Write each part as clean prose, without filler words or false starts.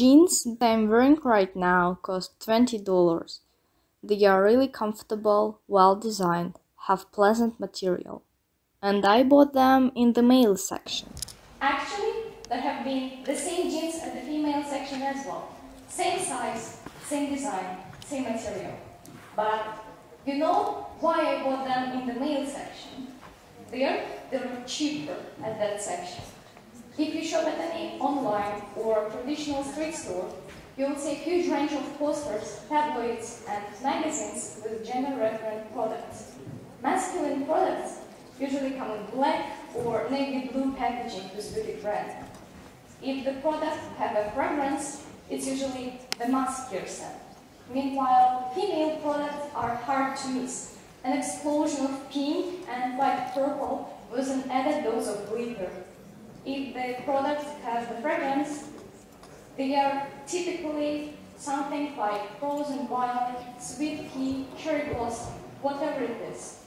jeans that I'm wearing right now cost $20. They are really comfortable, well designed, have pleasant material. And I bought them in the male section. Actually, there have been the same jeans at the female section as well. Same size, same design, same material. But you know why I bought them in the male section? They were cheaper at that section. If you shop at any online or traditional street store, you will see a huge range of posters, tabloids, and magazines with gender-referent products. Masculine products usually come in black or navy blue packaging with beauty brand. If the product have a fragrance, it's usually the muskier scent. Meanwhile, female products are hard to miss. An explosion of pink and light purple with an added dose of glitter. If the products have the fragrance, they are typically something like frozen violet, sweet pea, cherry blossom, whatever it is.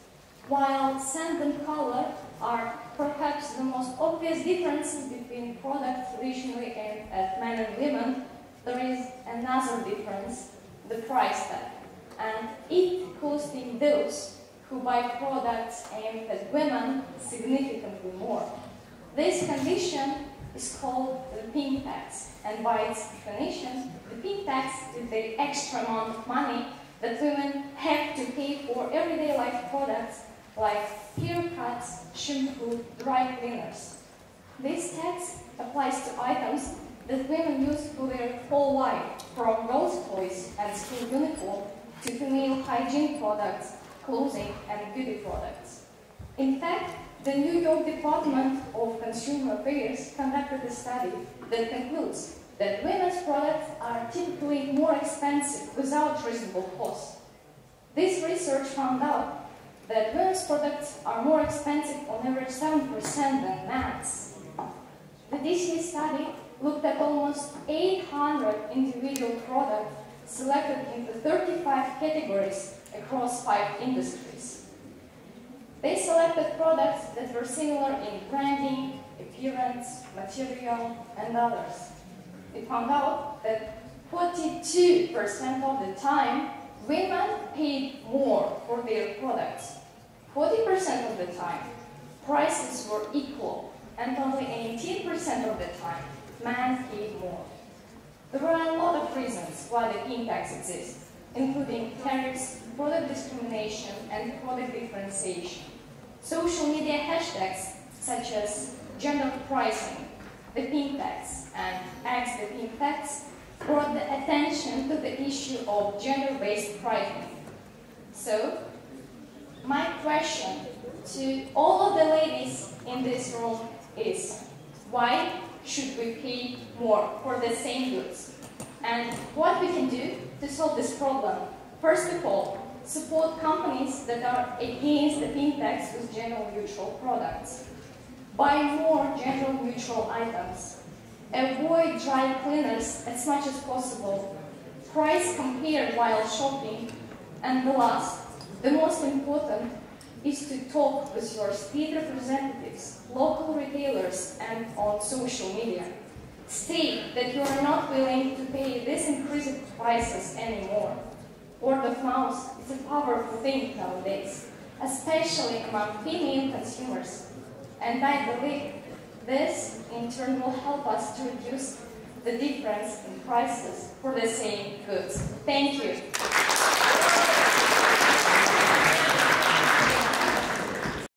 While scent and color are perhaps the most obvious differences between products traditionally aimed at men and women, there is another difference, the price tag. And it costing those who buy products aimed at women significantly more. This condition is called the pink tax, and by its definition, the pink tax is the extra amount of money that women have to pay for everyday life products like haircuts, shampoo, dry cleaners. This tax applies to items that women use for their whole life, from girls' toys and school uniform to female hygiene products, clothing, and beauty products. In fact, the New York Department of Consumer Affairs conducted a study that concludes that women's products are typically more expensive without reasonable cost. This research found out that women's products are more expensive on average 7% than men's. The DCA study looked at almost 800 individual products selected into 35 categories across 5 industries. They selected products that were similar in branding, appearance, material, and others. It found out that 42% of the time, women paid more for their products. 40% of the time, prices were equal, and only 18% of the time, men paid more. There are a lot of reasons why the pink tax exists, including tariffs, product discrimination, and product differentiation. Social media hashtags such as gender pricing, the pink tax, and #XThePinkTax brought the attention to the issue of gender-based pricing. So, my question to all of the ladies in this room is, why should we pay more for the same goods? And what we can do to solve this problem? First of all, support companies that are against the pink tax with gender-neutral products. Buy more gender-neutral items. Avoid dry cleaners as much as possible. Price compare while shopping. And the last, the most important, is to talk with your state representatives, local retailers, and on social media. State that you are not willing to pay these increased prices anymore. Word of mouth is a powerful thing nowadays, especially among female consumers. And I believe this, in turn, will help us to reduce the difference in prices for the same goods. Thank you.